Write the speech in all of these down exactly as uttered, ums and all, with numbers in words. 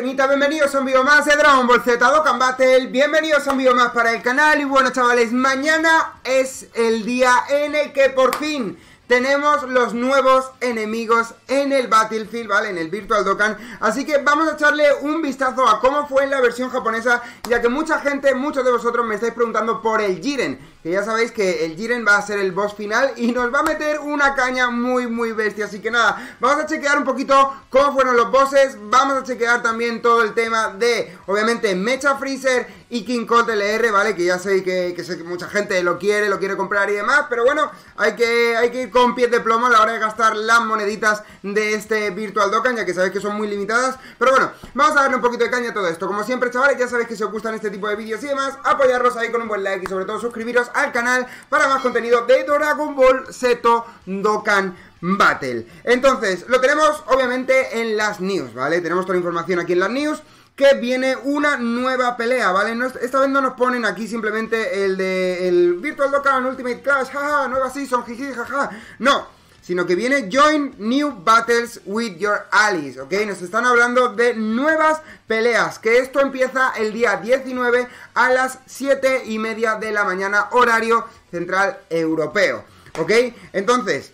Peñita, bienvenidos a un video más de Dragon Ball Z Dokkan Battle. Bienvenidos a un video más para el canal. Y bueno, chavales, mañana es el día en el que por fin tenemos los nuevos enemigos en el Battlefield, ¿vale? En el Virtual Dokkan. Así que vamos a echarle un vistazo a cómo fue en la versión japonesa, ya que mucha gente, muchos de vosotros me estáis preguntando por el Jiren, que ya sabéis que el Jiren va a ser el boss final y nos va a meter una caña muy, muy bestia. Así que nada, vamos a chequear un poquito cómo fueron los bosses. Vamos a chequear también todo el tema de, obviamente, Mecha Freezer y King Cold L R, ¿vale? Que ya sé que, que sé que mucha gente lo quiere, lo quiere comprar y demás, pero bueno, hay que, hay que ir con con pies de plomo a la hora de gastar las moneditas de este Virtual Dokkan, ya que sabéis que son muy limitadas. Pero bueno, vamos a darle un poquito de caña a todo esto. Como siempre, chavales, ya sabéis que si os gustan este tipo de vídeos y demás, apoyarlos ahí con un buen like y sobre todo suscribiros al canal para más contenido de Dragon Ball Z Dokkan Battle. Entonces, lo tenemos obviamente en las news, ¿vale? Tenemos toda la información aquí en las news, que viene una nueva pelea, ¿vale? No, esta vez no nos ponen aquí simplemente el de el Virtual Dokkan Ultimate Clash, jaja, nueva season, jiji, jaja, no, sino que viene Join New Battles with Your Allies, ¿ok? Nos están hablando de nuevas peleas, que esto empieza el día diecinueve a las siete y media de la mañana, horario central europeo, ¿ok? Entonces,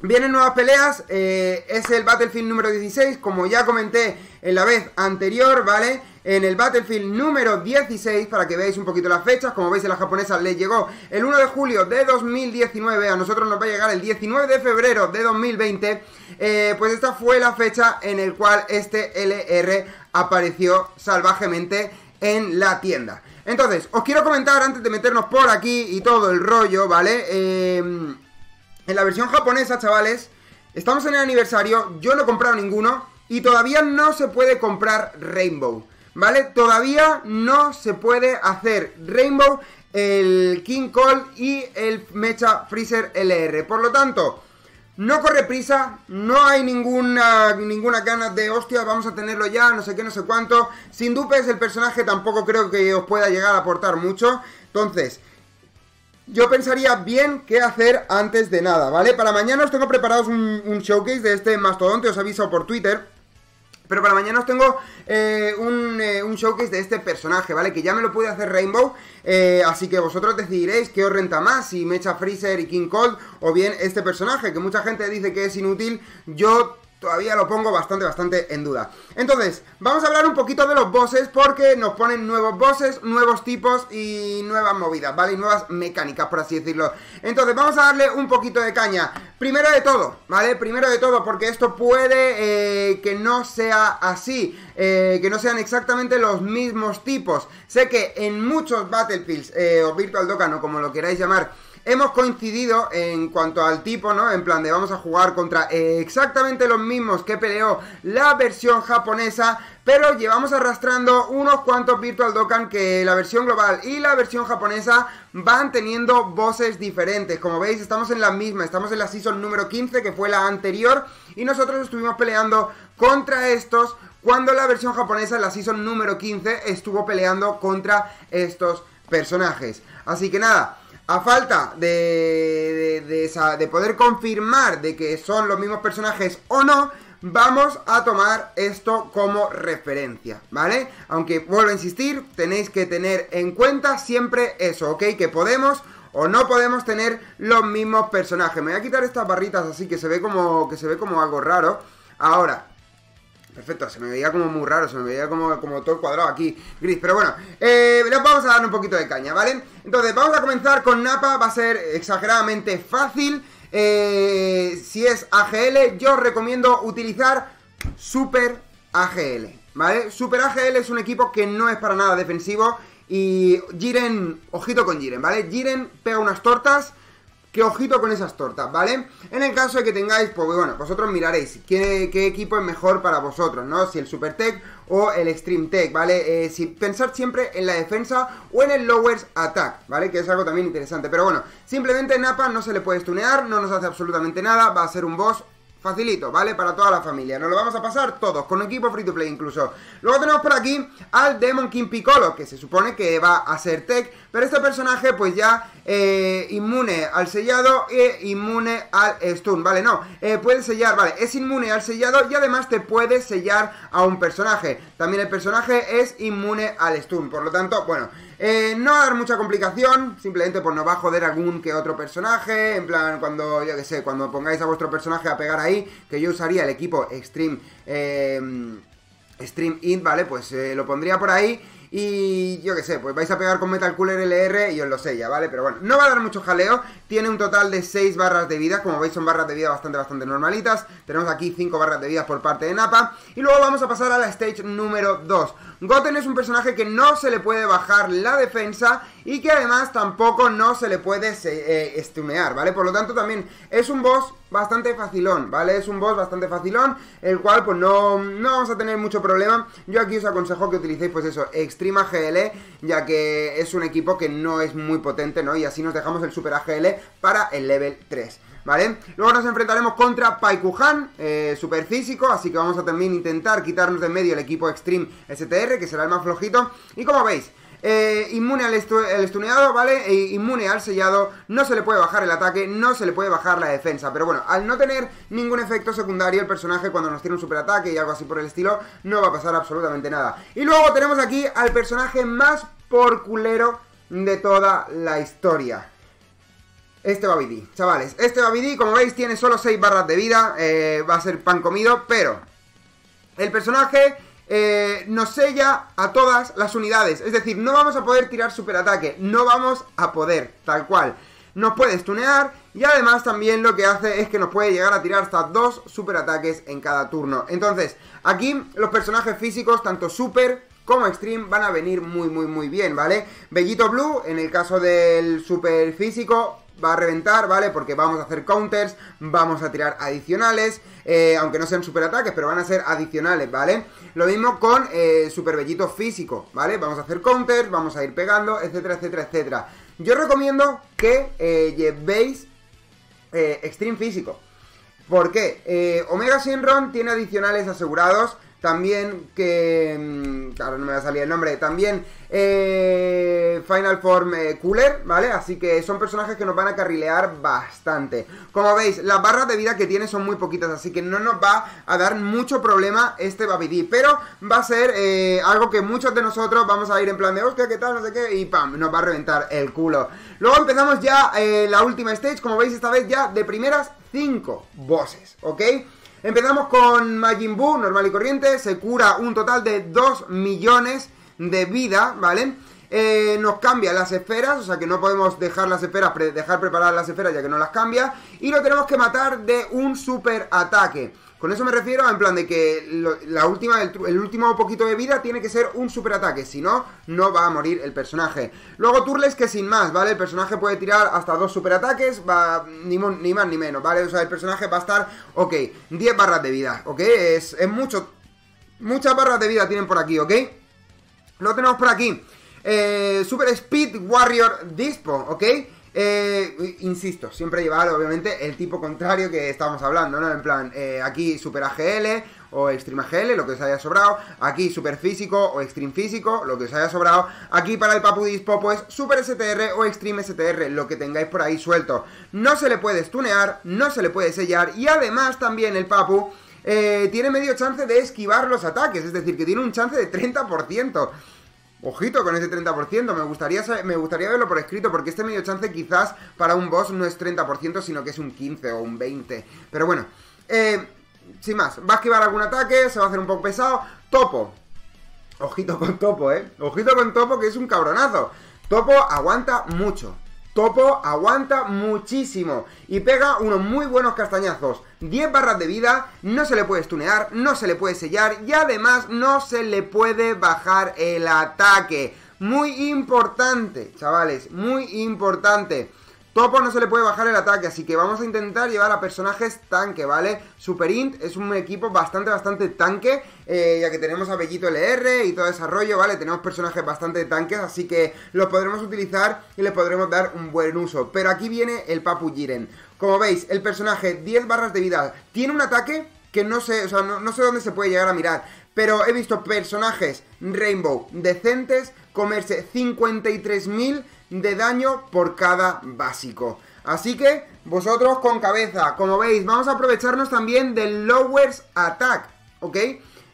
vienen nuevas peleas, eh, es el Battlefield número dieciséis, como ya comenté en la vez anterior, ¿vale? En el Battlefield número dieciséis, para que veáis un poquito las fechas, como veis en la japonesa les llegó el uno de julio de dos mil diecinueve, a nosotros nos va a llegar el diecinueve de febrero de dos mil veinte, eh, pues esta fue la fecha en el cual este L R apareció salvajemente en la tienda. Entonces, os quiero comentar antes de meternos por aquí y todo el rollo, ¿vale? Eh... En la versión japonesa, chavales, estamos en el aniversario, yo no he comprado ninguno y todavía no se puede comprar Rainbow, ¿vale? Todavía no se puede hacer Rainbow, el King Cold y el Mecha Freezer L R. Por lo tanto, no corre prisa, no hay ninguna, ninguna ganas de hostia, vamos a tenerlo ya, no sé qué, no sé cuánto. Sin dupes, el personaje tampoco creo que os pueda llegar a aportar mucho, entonces yo pensaría bien qué hacer antes de nada, ¿vale? Para mañana os tengo preparados un, un showcase de este mastodonte, os aviso por Twitter. Pero para mañana os tengo eh, un, eh, un showcase de este personaje, ¿vale? Que ya me lo pude hacer Rainbow, eh, así que vosotros decidiréis qué os renta más, si Mecha Freezer y King Cold o bien este personaje, que mucha gente dice que es inútil, yo todavía lo pongo bastante, bastante en duda. Entonces, vamos a hablar un poquito de los bosses, porque nos ponen nuevos bosses, nuevos tipos y nuevas movidas, ¿vale? Y nuevas mecánicas, por así decirlo. Entonces, vamos a darle un poquito de caña. Primero de todo, ¿vale? Primero de todo, porque esto puede eh, que no sea así, eh, que no sean exactamente los mismos tipos. Sé que en muchos Battlefields, eh, o Virtual Dokkan, o como lo queráis llamar, hemos coincidido en cuanto al tipo, ¿no? En plan de vamos a jugar contra eh, exactamente los mismos que peleó la versión japonesa, pero llevamos arrastrando unos cuantos Virtual Dokkan que la versión global y la versión japonesa van teniendo bosses diferentes. Como veis, estamos en la misma, estamos en la Season número quince, que fue la anterior, y nosotros estuvimos peleando contra estos cuando la versión japonesa, en la Season número quince, estuvo peleando contra estos personajes. Así que nada, a falta de, de, de, esa, de poder confirmar de que son los mismos personajes o no, vamos a tomar esto como referencia, ¿vale? Aunque vuelvo a insistir, tenéis que tener en cuenta siempre eso, ¿ok? Que podemos o no podemos tener los mismos personajes. Me voy a quitar estas barritas así que se ve como, que se ve como algo raro. Ahora, perfecto, se me veía como muy raro, se me veía como, como todo el cuadrado aquí, gris, pero bueno, eh, vamos a dar un poquito de caña, ¿vale? Entonces, vamos a comenzar con Nappa, va a ser exageradamente fácil, eh, si es A G L, yo os recomiendo utilizar Super A G L, ¿vale? Super A G L es un equipo que no es para nada defensivo y Jiren, ojito con Jiren, ¿vale? Jiren pega unas tortas, que ojito con esas tortas, ¿vale? En el caso de que tengáis, pues bueno, vosotros miraréis qué, qué equipo es mejor para vosotros, ¿no? Si el Super Tech o el Extreme Tech, ¿vale? Eh, si pensar siempre en la defensa o en el Lowers Attack, ¿vale? Que es algo también interesante, pero bueno, simplemente Nappa no se le puede stunear, no nos hace absolutamente nada, va a ser un boss Facilito, ¿vale? Para toda la familia. Nos lo vamos a pasar todos, con equipo free to play incluso. Luego tenemos por aquí al Demon King Piccolo, que se supone que va a ser tech, pero este personaje pues ya eh, inmune al sellado e inmune al stun, ¿vale? No, eh, puede sellar, ¿vale? Es inmune al sellado y además te puede sellar a un personaje. También el personaje es inmune al stun, por lo tanto, bueno... Eh, no va a dar mucha complicación, simplemente pues nos va a joder algún que otro personaje. En plan, cuando, yo que sé, cuando pongáis a vuestro personaje a pegar ahí, que yo usaría el equipo Extreme eh, Extreme Int, ¿vale? Pues eh, lo pondría por ahí. Y yo que sé, pues vais a pegar con Metal Cooler L R y os lo sella, ¿vale? Pero bueno, no va a dar mucho jaleo. Tiene un total de seis barras de vida. Como veis, son barras de vida bastante, bastante normalitas. Tenemos aquí cinco barras de vida por parte de Nappa. Y luego vamos a pasar a la stage número dos. Goten es un personaje que no se le puede bajar la defensa y que además tampoco no se le puede eh, stunear, ¿vale? Por lo tanto también es un boss bastante facilón, ¿vale? Es un boss bastante facilón, el cual pues no, no vamos a tener mucho problema. Yo aquí os aconsejo que utilicéis pues eso, Extreme A G L, ya que es un equipo que no es muy potente, ¿no? Y así nos dejamos el Super A G L para el level tres. ¿Vale? Luego nos enfrentaremos contra Paikuhan, eh, super físico, así que vamos a también intentar quitarnos de en medio el equipo Extreme S T R, que será el más flojito. Y como veis, eh, inmune al estuneado, ¿vale? E inmune al sellado, no se le puede bajar el ataque, no se le puede bajar la defensa. Pero bueno, al no tener ningún efecto secundario, el personaje cuando nos tiene un super ataque y algo así por el estilo, no va a pasar absolutamente nada. Y luego tenemos aquí al personaje más porculero de toda la historia. Este Babidi, chavales, este Babidi, como veis, tiene solo seis barras de vida, eh, va a ser pan comido, pero el personaje eh, nos sella a todas las unidades, es decir, no vamos a poder tirar superataque, no vamos a poder, tal cual. Nos puede stunear y además también lo que hace es que nos puede llegar a tirar hasta dos superataques en cada turno. Entonces, aquí los personajes físicos, tanto super... como Extreme, van a venir muy, muy, muy bien, ¿vale? Vegito Blue, en el caso del super físico, va a reventar, ¿vale? Porque vamos a hacer counters, vamos a tirar adicionales, eh, aunque no sean super ataques, pero van a ser adicionales, ¿vale? Lo mismo con eh, super Vegito físico, ¿vale? Vamos a hacer counters, vamos a ir pegando, etcétera, etcétera, etcétera. Yo recomiendo que eh, llevéis eh, Extreme físico. ¿Por qué? Eh, Omega Shenron tiene adicionales asegurados. También que... Claro, no me va a salir el nombre. También eh, Final Form eh, Cooler, ¿vale? Así que son personajes que nos van a carrilear bastante. Como veis, las barras de vida que tiene son muy poquitas, así que no nos va a dar mucho problema este Babidi. Pero va a ser eh, algo que muchos de nosotros vamos a ir en plan de hostia, ¿qué tal? No sé qué. Y pam, nos va a reventar el culo. Luego empezamos ya eh, la última stage. Como veis, esta vez ya de primeras cinco bosses, ¿ok? Empezamos con Majin Buu, normal y corriente, se cura un total de dos millones de vida, ¿vale? Eh, nos cambia las esferas, o sea que no podemos dejar las esferas, pre dejar preparadas las esferas ya que no las cambia. Y lo tenemos que matar de un super ataque. Con eso me refiero a en plan de que lo, la última, el, el último poquito de vida tiene que ser un super ataque, si no, no va a morir el personaje. Luego Turles, que sin más, ¿vale? El personaje puede tirar hasta dos super ataques, va, ni, mon, ni más ni menos, ¿vale? O sea, el personaje va a estar, ok, diez barras de vida, ¿ok? Es, es mucho, muchas barras de vida tienen por aquí, ¿ok? Lo tenemos por aquí, eh, Super Speed Warrior Dispo, ¿ok? Eh, insisto, siempre llevar obviamente el tipo contrario que estamos hablando, ¿no? En plan, eh, aquí Super A G L o Extreme A G L, lo que os haya sobrado. Aquí Super Físico o Extreme Físico, lo que os haya sobrado. Aquí para el Papu Dispo, pues Super S T R o Extreme S T R, lo que tengáis por ahí suelto. No se le puede stunear, no se le puede sellar y además también el Papu eh, tiene medio chance de esquivar los ataques, es decir, que tiene un chance de treinta por ciento. Ojito con ese treinta por ciento, me gustaría, me gustaría verlo por escrito, porque este medio chance quizás para un boss no es treinta por ciento, sino que es un quince o un veinte. Pero bueno, eh, sin más, va a esquivar algún ataque, se va a hacer un poco pesado. Topo, ojito con Topo, eh, ojito con Topo, que es un cabronazo. Topo aguanta mucho, Topo aguanta muchísimo y pega unos muy buenos castañazos. diez barras de vida, no se le puede stunear, no se le puede sellar y además no se le puede bajar el ataque. Muy importante, chavales, muy importante. Topo no se le puede bajar el ataque, así que vamos a intentar llevar a personajes tanque, ¿vale? Super Int es un equipo bastante, bastante tanque, eh, ya que tenemos a Vegito L R y todo ese rollo, ¿vale? Tenemos personajes bastante tanques, así que los podremos utilizar y les podremos dar un buen uso. Pero aquí viene el Papu Jiren. Como veis, el personaje, diez barras de vida. Tiene un ataque que no sé, o sea, no, no sé dónde se puede llegar a mirar. Pero he visto personajes Rainbow decentes comerse cincuenta y tres mil de daño por cada básico. Así que, vosotros con cabeza, como veis, vamos a aprovecharnos también del Lowers Attack, ¿ok?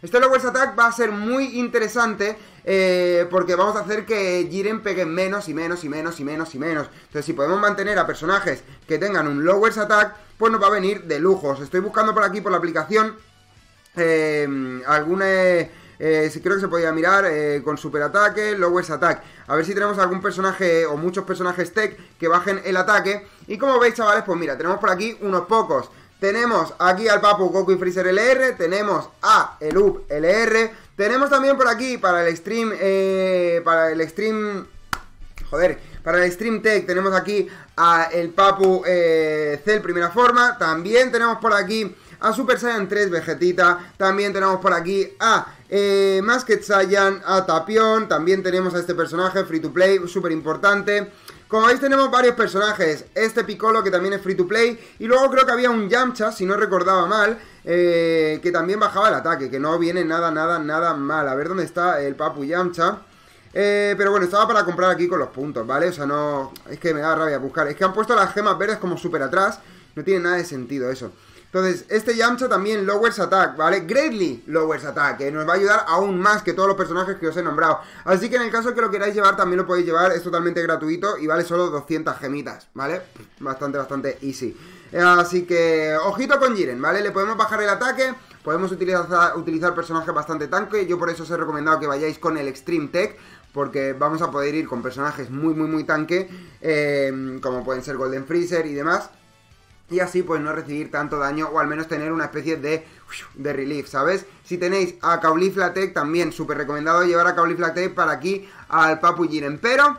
Este Lowers Attack va a ser muy interesante eh, porque vamos a hacer que Jiren pegue menos y menos y menos y menos y menos. Entonces, si podemos mantener a personajes que tengan un Lowers Attack, pues nos va a venir de lujos. Estoy buscando por aquí, por la aplicación, eh, alguna... Eh, Eh, creo que se podía mirar eh, con super ataque, lowest attack. A ver si tenemos algún personaje o muchos personajes tech que bajen el ataque. Y como veis, chavales, pues mira, tenemos por aquí unos pocos. Tenemos aquí al Papu Goku y Freezer L R. Tenemos a el Up L R. Tenemos también por aquí para el stream... Eh, para el stream... Joder, para el stream tech tenemos aquí a el Papu eh, Cell primera forma. También tenemos por aquí a Super Saiyan tres Vegetita. También tenemos por aquí a... Eh, Masked Saiyan, a Tapión. También tenemos a este personaje free to play, súper importante. Como veis, tenemos varios personajes. Este Piccolo, que también es free to play. Y luego creo que había un Yamcha, si no recordaba mal, eh, que también bajaba el ataque. Que no viene nada, nada, nada mal. A ver dónde está el Papu Yamcha. Eh, pero bueno, estaba para comprar aquí con los puntos, ¿vale? O sea, no... Es que me da rabia buscar. Es que han puesto las gemas verdes como súper atrás. No tiene nada de sentido eso. Entonces, este Yamcha también lowers attack, ¿vale? Greatly lowers attack, que nos va a ayudar aún más que todos los personajes que os he nombrado. Así que en el caso que lo queráis llevar, también lo podéis llevar, es totalmente gratuito y vale solo doscientas gemitas, ¿vale? Bastante, bastante easy. Así que, ojito con Jiren, ¿vale? Le podemos bajar el ataque, podemos utilizar, utilizar personajes bastante tanque. Yo por eso os he recomendado que vayáis con el Extreme Tech, porque vamos a poder ir con personajes muy, muy, muy tanque, eh, como pueden ser Golden Freezer y demás. Y así pues no recibir tanto daño o al menos tener una especie de, de relief, ¿sabes? Si tenéis a Caulifla Tech también, súper recomendado llevar a Caulifla Tech para aquí al Papu Jiren. Pero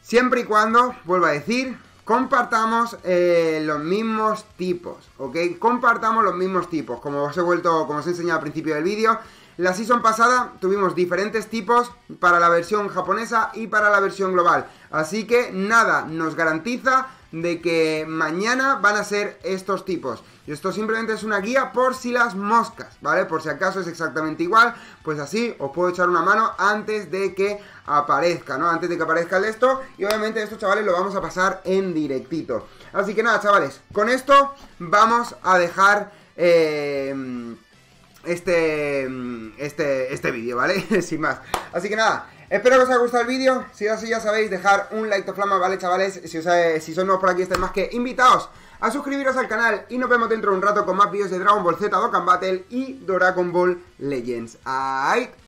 siempre y cuando, vuelvo a decir, compartamos eh, los mismos tipos, ¿ok? Compartamos los mismos tipos. Como os he vuelto, como os he enseñado al principio del vídeo, la season pasada tuvimos diferentes tipos para la versión japonesa y para la versión global. Así que nada nos garantiza de que mañana van a ser estos tipos. Y esto simplemente es una guía por si las moscas, ¿vale? Por si acaso es exactamente igual, pues así os puedo echar una mano antes de que aparezca, ¿no? Antes de que aparezca el esto. Y obviamente esto, chavales, lo vamos a pasar en directito. Así que nada, chavales, con esto vamos a dejar... Eh... Este, este, este vídeo, ¿vale? Sin más. Así que nada, espero que os haya gustado el vídeo. Si es así, ya sabéis, dejar un like to flama, ¿vale, chavales? Si, os ha, si son nuevos por aquí, estáis más que invitados a suscribiros al canal. Y nos vemos dentro de un rato con más vídeos de Dragon Ball Z Dokkan Battle y Dragon Ball Legends. ¡Ay!